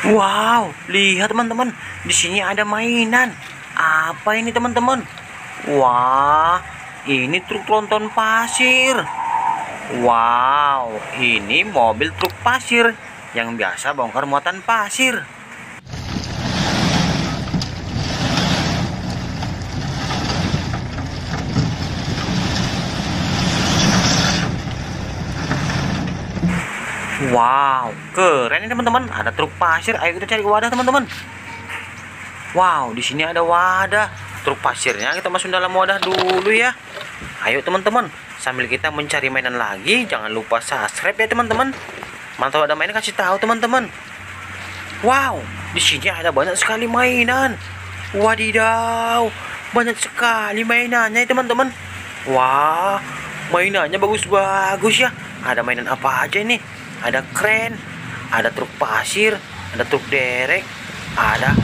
Wow, lihat teman-teman, di sini ada mainan. Apa ini teman-teman? Wah, ini truk tronton pasir. Wow, ini mobil truk pasir yang biasa bongkar muatan pasir. Wow, keren ini teman-teman. Ada truk pasir. Ayo kita cari wadah teman-teman. Wow, di sini ada wadah. Truk pasirnya kita masuk dalam wadah dulu ya. Ayo teman-teman, sambil kita mencari mainan lagi, jangan lupa subscribe ya teman-teman. Mantap ada mainan kasih tahu teman-teman. Wow, di sini ada banyak sekali mainan. Wadidaw, banyak sekali mainannya ya teman-teman. Wah, mainannya bagus-bagus ya. Ada mainan apa aja ini? Ada kren, ada truk pasir, ada truk derek, ada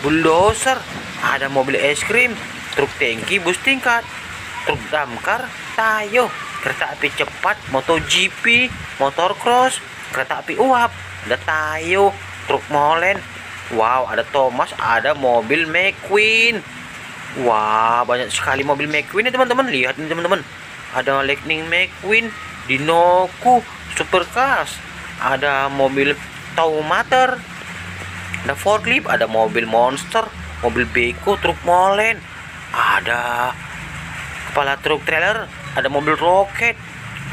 bulldozer, ada mobil es krim, truk tangki bus tingkat, truk damkar, Tayo, kereta api cepat, MotoGP, motor cross, kereta api uap, ada Tayo, truk molen. Wow, ada Thomas, ada mobil McQueen. Wah, banyak sekali mobil McQueen ya teman-teman. Lihat nih teman-teman, ada Lightning McQueen, Dinoco, Supercars, ada mobil Tow Mater, ada forklift, ada mobil monster, mobil Beko, truk molen, ada kepala truk trailer, ada mobil roket,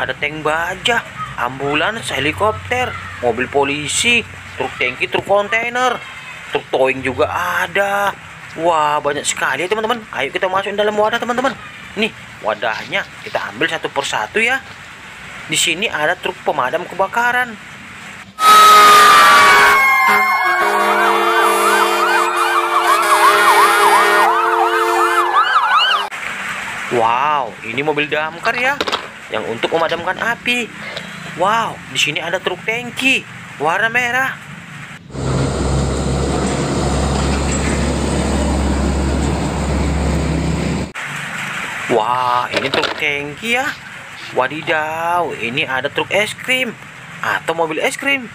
ada tank baja, ambulans, helikopter, mobil polisi, truk tangki, truk kontainer, truk towing juga ada. Wah, banyak sekali ya teman-teman. Ayo kita masukin dalam wadah teman-teman. Nih wadahnya kita ambil satu persatu ya. Di sini ada truk pemadam kebakaran. Wow, ini mobil damkar ya, yang untuk memadamkan api. Wow, di sini ada truk tangki warna merah. Wah, ini truk tangki ya. Wadidaw, ini ada truk es krim atau mobil es krim.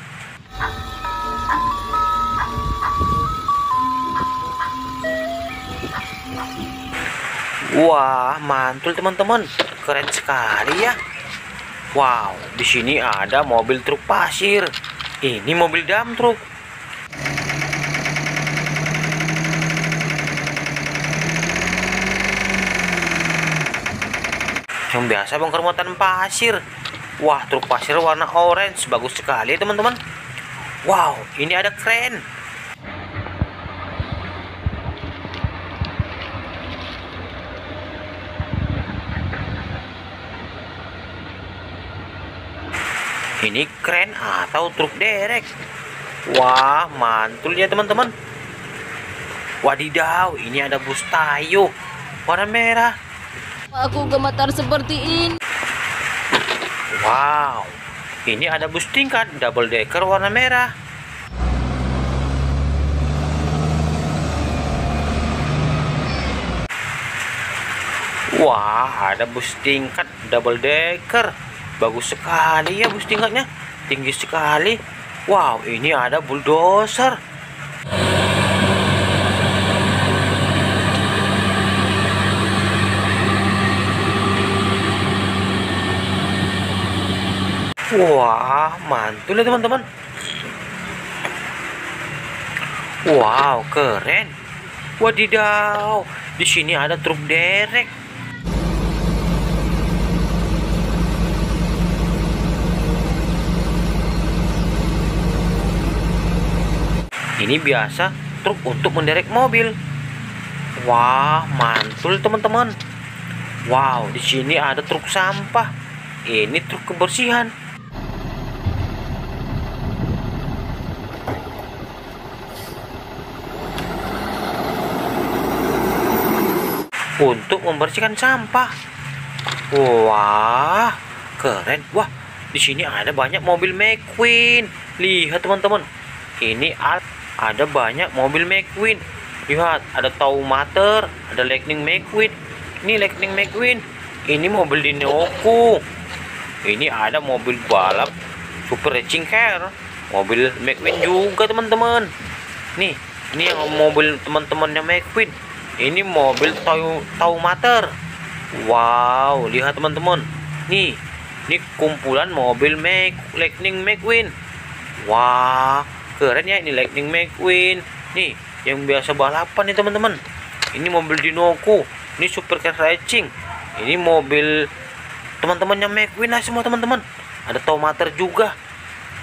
Wah, mantul teman-teman, keren sekali ya. Wow, di sini ada mobil truk pasir. Ini mobil dump truk. Yang biasa bongkar muatan pasir. Wah, truk pasir warna orange, bagus sekali teman-teman. Wow, ini ada kren. Ini kren atau truk derek. Wah, mantul ya teman-teman. Wadidaw, ini ada bus Tayo warna merah. Aku gemetar seperti ini. Wow, ini ada bus tingkat double decker warna merah. Wah, ada bus tingkat double decker. Bagus sekali ya bus tingkatnya, tinggi sekali. Wow, ini ada bulldozer. Wah, mantul ya teman-teman. Wow, keren. Wadidaw, di sini ada truk derek. Ini biasa truk untuk menderek mobil. Wah, mantul teman-teman. Wow, di sini ada truk sampah. Ini truk kebersihan. Untuk membersihkan sampah. Wah, keren. Wah, di sini ada banyak mobil McQueen. Lihat teman-teman, ini ada banyak mobil McQueen. Lihat, ada Tow Mater, ada Lightning McQueen. Ini Lightning McQueen. Ini mobil Dinoco. Ini ada mobil balap Super Racing Car. Mobil McQueen juga teman-teman. Nih, ini yang mobil teman-temannya McQueen. Ini mobil Tow Mater. Wow, lihat teman-teman. Nih, ini kumpulan mobil Lightning McQueen. Wah, keren ya ini Lightning McQueen. Nih, yang biasa balapan nih teman-teman. Ini mobil Dinoco. Ini supercar racing. Ini mobil teman-temannya McQueen lah semua teman-teman. Ada Tow Mater juga.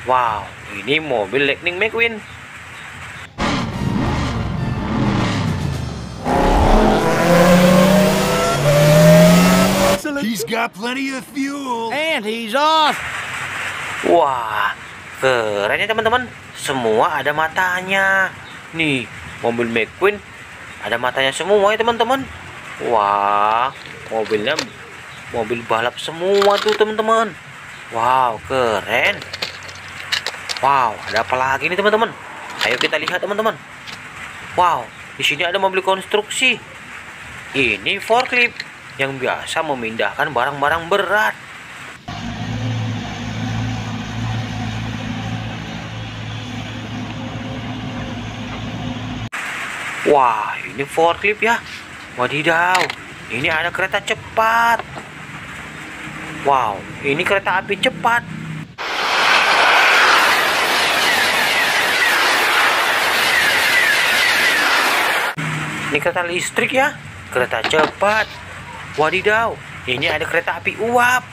Wow, ini mobil Lightning McQueen. He's got plenty of fuel and he's off. Wah, keren ya teman-teman. Semua ada matanya. Nih, mobil McQueen ada matanya semua ya teman-teman. Wah, mobilnya mobil balap semua tuh teman-teman. Wow, keren. Wow, ada apa lagi nih teman-teman? Ayo kita lihat teman-teman. Wow, di sini ada mobil konstruksi. Ini forklift yang biasa memindahkan barang-barang berat. Wah, ini forklift ya. Wadidaw, ini ada kereta cepat. Wow, ini kereta api cepat. Ini kereta listrik ya, kereta cepat. Wadidaw, ini ada kereta api uap.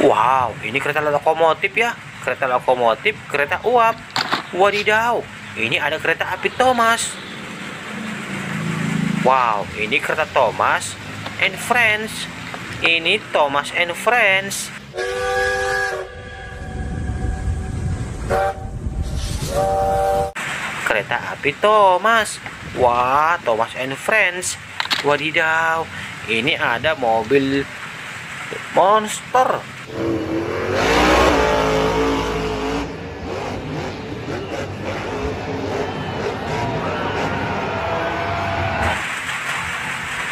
Wow, ini kereta lokomotif ya. Kereta lokomotif, kereta uap. Wadidaw, ini ada kereta api Thomas. Wow, ini kereta Thomas and Friends. Ini Thomas and Friends. Kereta api Thomas. Wah, Thomas and Friends. Wadidaw, ini ada mobil monster.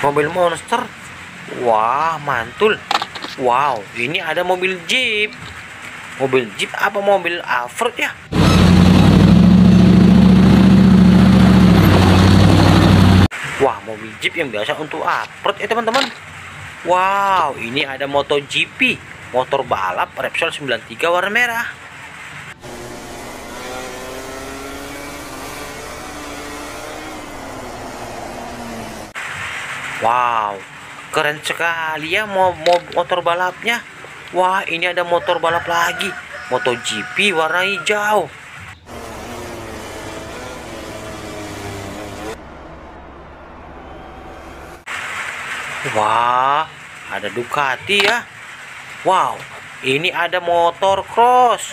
Mobil monster. Wah, mantul. Wow, ini ada mobil jeep. Mobil jeep apa mobil Alphard ya? Wah, mobil jeep yang biasa untuk Alphard ya teman-teman. Wow, ini ada MotoGP, motor balap Repsol 93 warna merah. Wow, keren sekali ya motor balapnya. Wah, ini ada motor balap lagi, MotoGP warna hijau. Wah, ada Ducati ya. Wow, ini ada motor cross.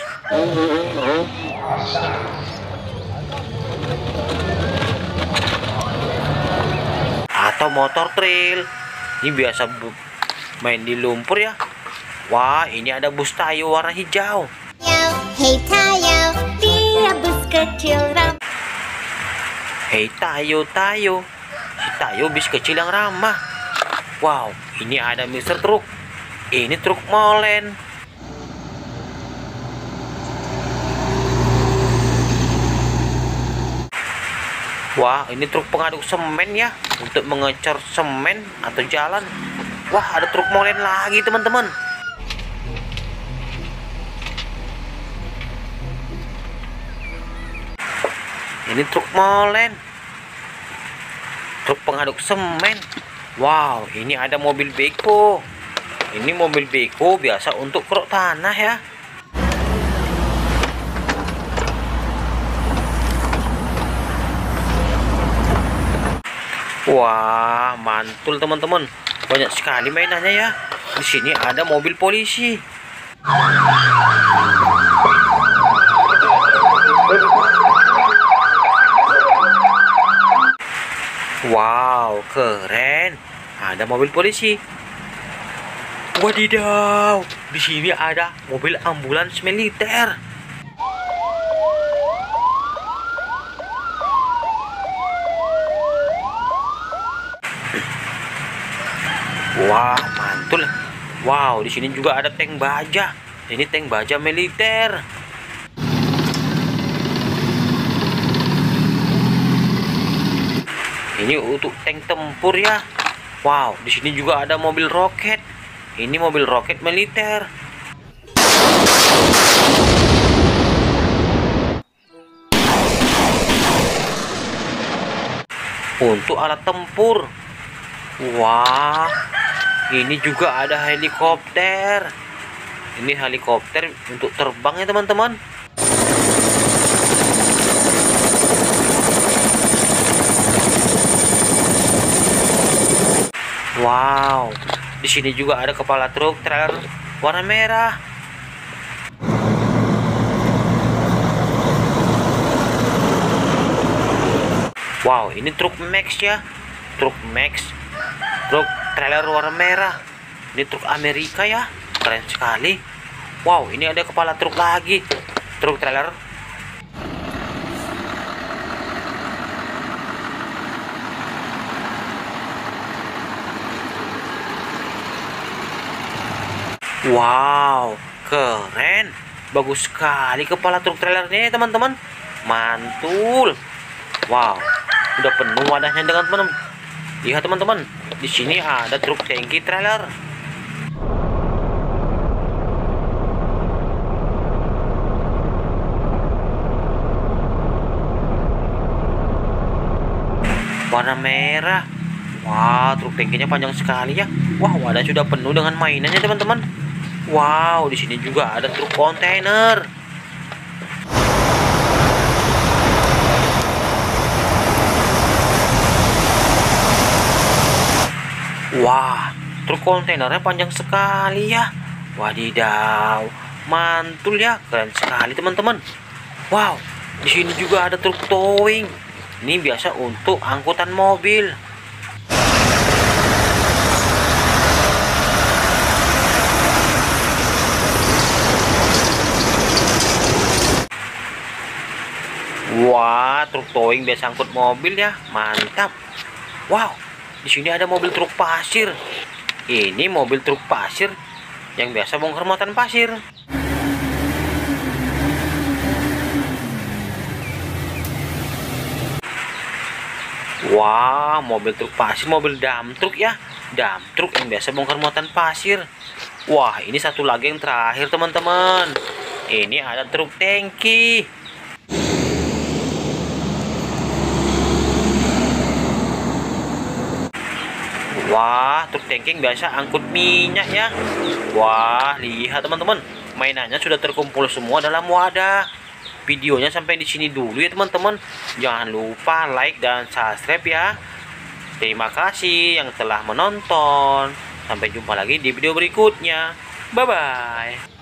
Atau motor trail. Ini biasa main di lumpur ya. Wah, ini ada bus Tayo warna hijau. Hey Tayo, dia bus kecil ramah. Hey Tayo, Tayo, si Tayo bus kecil yang ramah. Wow, ini ada Mister Truk. Ini truk molen. Wah, ini truk pengaduk semen ya, untuk mengecer semen atau jalan. Wah, ada truk molen lagi teman-teman. Ini truk molen, truk pengaduk semen. Wow, ini ada mobil Beko. Ini mobil Beko biasa untuk keruk tanah ya. Wah, mantul teman-teman. Banyak sekali mainannya ya. Di sini ada mobil polisi. Wow, keren. Ada mobil polisi. Wadidaw, di sini ada mobil ambulans militer. Wah, mantul. Wow, di sini juga ada tank baja. Ini tank baja militer. Ini untuk tank tempur ya. Wow, di sini juga ada mobil roket. Ini mobil roket militer. Untuk alat tempur. Wah, ini juga ada helikopter. Ini helikopter untuk terbang ya teman-teman. Wow, di sini juga ada kepala truk trailer warna merah. Wow, ini truk Max ya. Truk Max. Truk trailer warna merah. Ini truk Amerika ya. Keren sekali. Wow, ini ada kepala truk lagi. Truk trailer. Wow, keren. Bagus sekali kepala truk trailernya teman-teman. Mantul. Wow. Udah penuh wadahnya dengan teman-teman. Lihat teman-teman, di sini ada truk tangki trailer. Warna merah. Wah, truk tangkinya panjang sekali ya. Wah, wadah sudah penuh dengan mainannya teman-teman. Wow, di sini juga ada truk kontainer. Wah, truk kontainernya panjang sekali ya. Wadidaw, mantul ya, keren sekali teman-teman. Wow, di sini juga ada truk towing. Ini biasa untuk angkutan mobil. Wah, truk towing biasa angkut mobil ya, mantap. Wow. Di sini ada mobil truk pasir. Ini mobil truk pasir yang biasa bongkar muatan pasir. Wah, mobil truk pasir, mobil dump truk ya. Dump truk yang biasa bongkar muatan pasir. Wah, ini satu lagi yang terakhir teman-teman. Ini ada truk tangki. Wah, truk tangki biasa angkut minyak ya. Wah, lihat teman-teman, mainannya sudah terkumpul semua dalam wadah. Videonya sampai di sini dulu ya teman-teman. Jangan lupa like dan subscribe ya. Terima kasih yang telah menonton. Sampai jumpa lagi di video berikutnya. Bye-bye.